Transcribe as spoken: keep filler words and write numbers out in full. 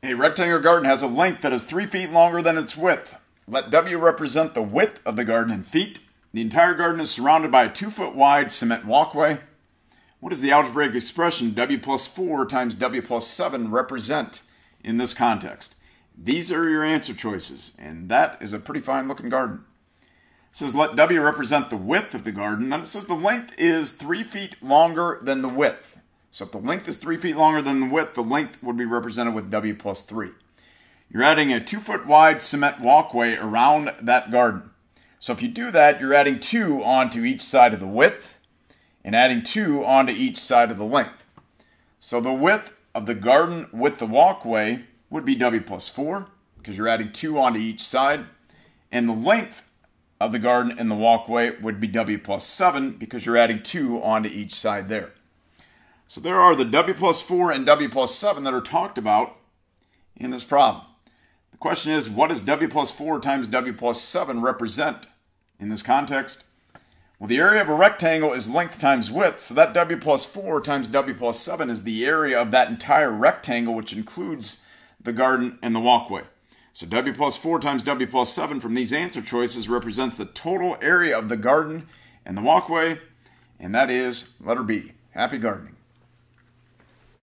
A rectangular garden has a length that is three feet longer than its width. Let W represent the width of the garden in feet. The entire garden is surrounded by a two foot wide cement walkway. What does the algebraic expression W plus four times W plus seven represent in this context? These are your answer choices, and that is a pretty fine looking garden. It says let W represent the width of the garden. Then it says the length is three feet longer than the width. So if the length is three feet longer than the width, the length would be represented with W plus three. You're adding a two foot wide cement walkway around that garden. So if you do that, you're adding two onto each side of the width and adding two onto each side of the length. So the width of the garden with the walkway would be W plus four because you're adding two onto each side. And the length of the garden and the walkway would be W plus seven because you're adding two onto each side there. So there are the W plus four and W plus seven that are talked about in this problem. The question is, what does W plus four times W plus seven represent in this context? Well, the area of a rectangle is length times width, so that W plus four times W plus seven is the area of that entire rectangle, which includes the garden and the walkway. So W plus four times W plus seven from these answer choices represents the total area of the garden and the walkway, and that is letter B. Happy gardening.